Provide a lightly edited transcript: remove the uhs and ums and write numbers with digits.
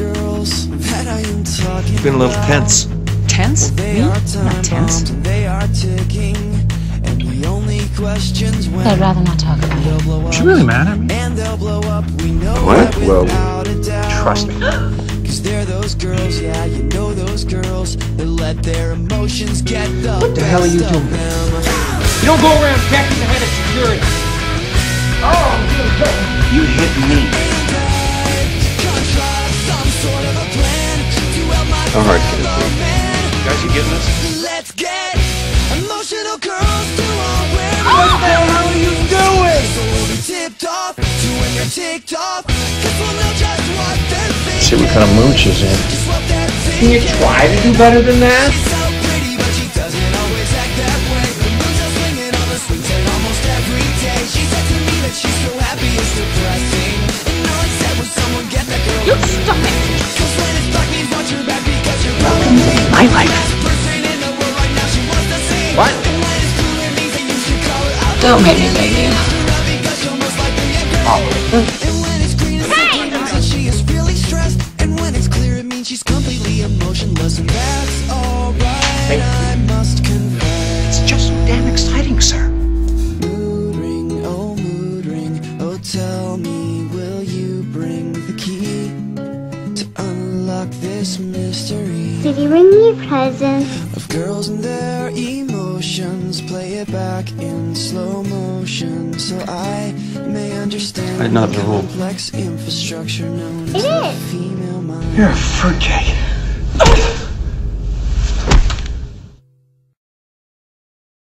It's been a little tense. Tense? Me? Not tense. I'd rather not talk about it. Is she really mad at me? What? Well, trust me. What the hell are you doing? You don't go around jacking the head of security. Oh, you hit me. All right, guys, you getting this? Let's get emotional girls to all wear. What the hell are you doing? So we'll be tipped off to when you're ticked off. Cause we'll know just what they're thinking. See what kind of mood she's in. Can you try to do better than that? She's so pretty, but she doesn't always act that way. The moon's are swinging on the swings and almost every day. She said to me that she's so happy it's depressing. And all I said was someone get that girl. You stop it! My life. What? Don't make me leave you. Oh. Hey! She is really stressed, and when it's clear, it means she's completely emotionless, and that's all right. I must confess. It's just so damn exciting, sir. Mood ring, oh tell me, will you bring the key to unlock this mystery? Did you bring me a present? Of girls and their emotions, play it back in slow motion, so I may understand. Not the whole complex infrastructure known as the female mind. You're a fruitcake.